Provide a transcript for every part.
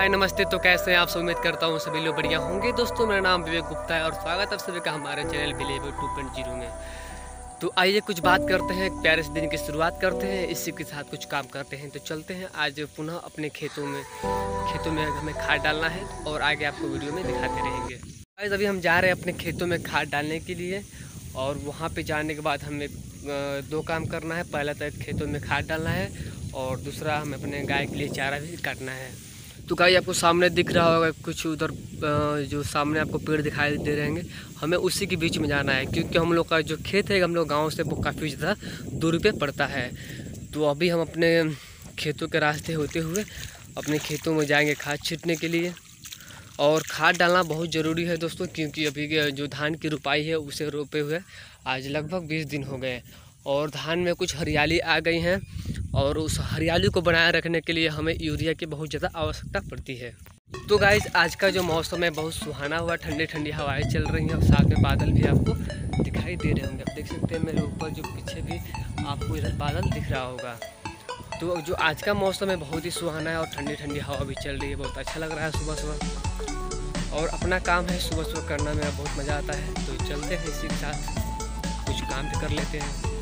हाय नमस्ते। तो कैसे हैं आप? उम्मीद करता हूँ सभी लोग बढ़िया होंगे। दोस्तों, मेरा नाम विवेक गुप्ता है और स्वागत है आप सभी का हमारे चैनल विलेबर 2.0 में। तो आइए कुछ बात करते हैं, प्यारे से दिन की शुरुआत करते हैं, इसी के साथ कुछ काम करते हैं। तो चलते हैं आज पुनः अपने खेतों में हमें खाद डालना है और आगे आपको वीडियो में दिखाते रहेंगे। आज अभी हम जा रहे हैं अपने खेतों में खाद डालने के लिए और वहाँ पर जाने के बाद हमें दो काम करना है। पहला तो खेतों में खाद डालना है और दूसरा हमें अपने गाय के लिए चारा भी काटना है। तो गाय आपको सामने दिख रहा होगा, कुछ उधर जो सामने आपको पेड़ दिखाई दे रहे होंगे, हमें उसी के बीच में जाना है क्योंकि हम लोग का जो खेत है हम लोग गांव से वो काफ़ी ज़्यादा दूरी पे पड़ता है। तो अभी हम अपने खेतों के रास्ते होते हुए अपने खेतों में जाएंगे खाद छींटने के लिए। और खाद डालना बहुत ज़रूरी है दोस्तों, क्योंकि अभी जो धान की रोपाई है उसे रोपे हुए आज लगभग 20 दिन हो गए और धान में कुछ हरियाली आ गई है और उस हरियाली को बनाए रखने के लिए हमें यूरिया की बहुत ज़्यादा आवश्यकता पड़ती है। तो गाइज़, आज का जो मौसम है बहुत सुहाना हुआ, ठंडी ठंडी हवाएं चल रही हैं और साथ में बादल भी आपको दिखाई दे रहे होंगे। आप देख सकते हैं मेरे ऊपर जो पीछे भी आपको इधर बादल दिख रहा होगा। तो जो आज का मौसम है बहुत ही सुहाना है और ठंडी ठंडी हवा भी चल रही है, बहुत अच्छा लग रहा है सुबह सुबह। और अपना काम है सुबह सुबह करना, मेरा बहुत मज़ा आता है। तो चलते हैं, इसी के साथ कुछ काम भी कर लेते हैं।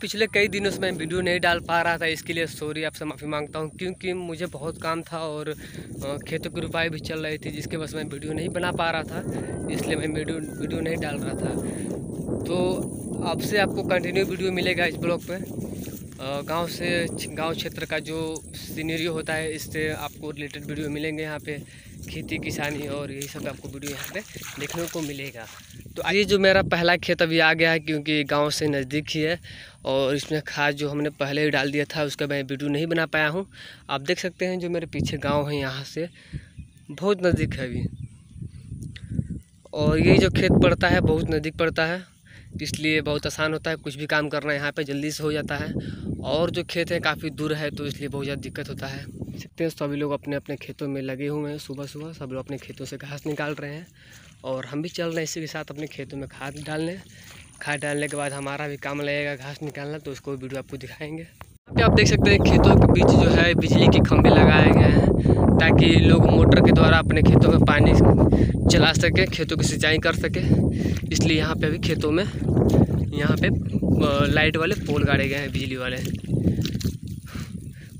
पिछले कई दिनों से मैं वीडियो नहीं डाल पा रहा था, इसके लिए सॉरी, आपसे माफ़ी मांगता हूँ क्योंकि मुझे बहुत काम था और खेतों की रुपाई भी चल रही थी, जिसके वजह से मैं वीडियो नहीं बना पा रहा था, इसलिए मैं वीडियो नहीं डाल रहा था। तो अब से आपको कंटिन्यू वीडियो मिलेगा इस ब्लॉग पे। गांव क्षेत्र का जो सीनरी होता है इससे आपको रिलेटेड वीडियो मिलेंगे, यहाँ पर खेती किसानी और यही सब आपको वीडियो यहाँ पे देखने को मिलेगा। तो ये जो मेरा पहला खेत अभी आ गया है क्योंकि गांव से नज़दीक ही है और इसमें खाद जो हमने पहले ही डाल दिया था उसका मैं वीडियो नहीं बना पाया हूँ। आप देख सकते हैं जो मेरे पीछे गांव है यहाँ से बहुत नज़दीक है अभी, और ये जो खेत पड़ता है बहुत नज़दीक पड़ता है, इसलिए बहुत आसान होता है, कुछ भी काम करना यहाँ पे जल्दी से हो जाता है। और जो खेत है काफ़ी दूर है तो इसलिए बहुत ज़्यादा दिक्कत होता है। सकते हैं सभी लोग अपने अपने खेतों में लगे हुए हैं, सुबह सुबह सब लोग अपने खेतों से घास निकाल रहे हैं और हम भी चल रहे हैं इसी के साथ अपने खेतों में खाद डालने के बाद हमारा भी काम लगेगा घास निकालना, तो उसको वीडियो आपको दिखाएँगे। यहाँ पर आप देख सकते हैं खेतों के बीच जो है बिजली के खंभे लगाए गए हैं ताकि लोग मोटर के द्वारा अपने खेतों में पानी चला सकें, खेतों की सिंचाई कर सकें, इसलिए यहाँ पे भी खेतों में यहाँ पे लाइट वाले पोल गाड़े गए हैं बिजली वाले।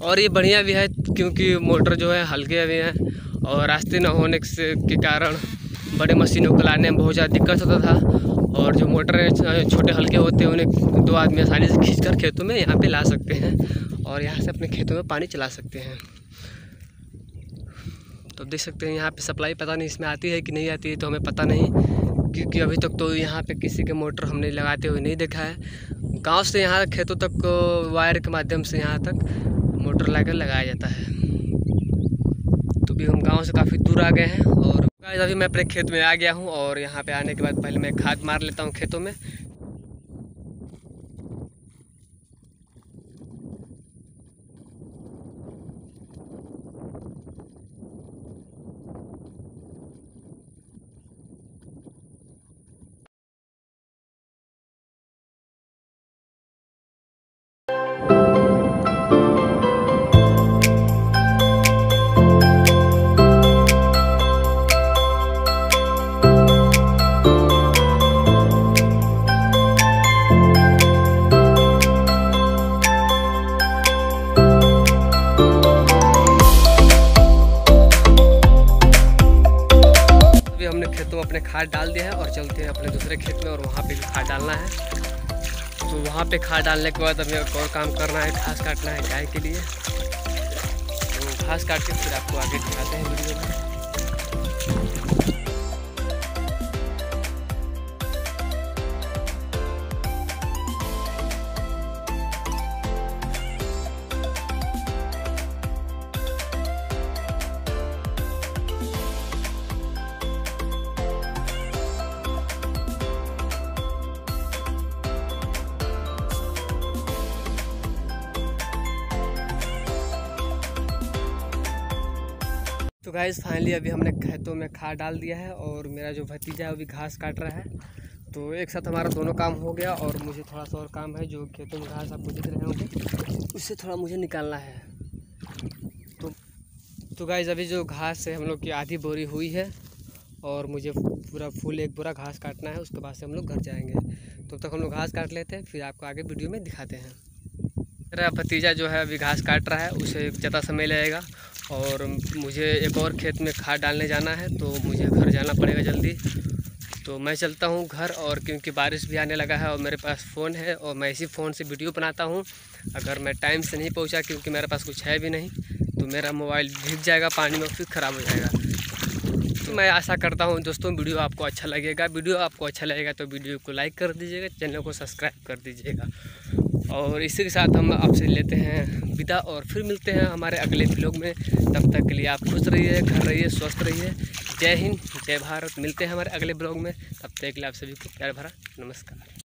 और ये बढ़िया भी है क्योंकि मोटर जो है हल्के भी हैं और रास्ते न होने के कारण बड़े मशीनों को लाने में बहुत ज़्यादा दिक्कत होता था, और जो मोटर है छोटे हल्के होते हैं उन्हें दो आदमी आसानी से खींचकर खेतों में यहाँ पे ला सकते हैं और यहाँ से अपने खेतों में पानी चला सकते हैं। तो देख सकते हैं यहाँ पे सप्लाई पता नहीं इसमें आती है कि नहीं आती है, तो हमें पता नहीं क्योंकि अभी तक तो यहाँ पे किसी के मोटर हमने लगाते हुए नहीं देखा है। गांव से यहाँ खेतों तक वायर के माध्यम से यहाँ तक मोटर लाकर लगाया जाता है। तो भी हम गांव से काफ़ी दूर आ गए हैं और अभी मैं अपने खेत में आ गया हूँ और यहाँ पर आने के बाद पहले मैं खाद मार लेता हूँ खेतों में। अपने खाद डाल दिया है और चलते हैं अपने दूसरे खेत में और वहाँ पे भी खाद डालना है। तो वहाँ पे खाद डालने के बाद हमें एक और काम करना है, घास काटना है गाय के लिए। तो घास काट के फिर आपको आगे दिखाते हैं वीडियो में। गाइस फाइनली अभी हमने खेतों में खाद डाल दिया है और मेरा जो भतीजा है वो भी घास काट रहा है। तो एक साथ हमारा दोनों काम हो गया और मुझे थोड़ा सा और काम है, जो खेतों में घास आपको दिख रहे होंगे उससे थोड़ा मुझे निकालना है। तो गाइस अभी जो घास है हम लोग की आधी बोरी हुई है और मुझे पूरा फुल एक बोरा घास काटना है, उसके बाद से हम लोग घर जाएंगे। तब तक हम लोग घास काट लेते हैं, फिर आपको आगे वीडियो में दिखाते हैं। मेरा भतीजा जो है अभी घास काट रहा है, उसे ज़्यादा समय लगेगा और मुझे एक और खेत में खाद डालने जाना है, तो मुझे घर जाना पड़ेगा जल्दी। तो मैं चलता हूँ घर, और क्योंकि बारिश भी आने लगा है और मेरे पास फ़ोन है और मैं इसी फ़ोन से वीडियो बनाता हूँ। अगर मैं टाइम से नहीं पहुँचा क्योंकि मेरे पास कुछ है भी नहीं, तो मेरा मोबाइल भीग जाएगा पानी में, फिर ख़राब हो जाएगा। तो मैं आशा करता हूँ दोस्तों वीडियो आपको अच्छा लगेगा। वीडियो आपको अच्छा लगेगा तो वीडियो को लाइक कर दीजिएगा, चैनल को सब्सक्राइब कर दीजिएगा, और इसी के साथ हम आपसे लेते हैं विदा और फिर मिलते हैं हमारे अगले व्लॉग में। तब तक के लिए आप खुश रहिए, घर रहिए, स्वस्थ रहिए। जय हिंद, जय भारत। मिलते हैं हमारे अगले ब्लॉग में, तब तक के लिए आप सभी को प्यार भरा नमस्कार।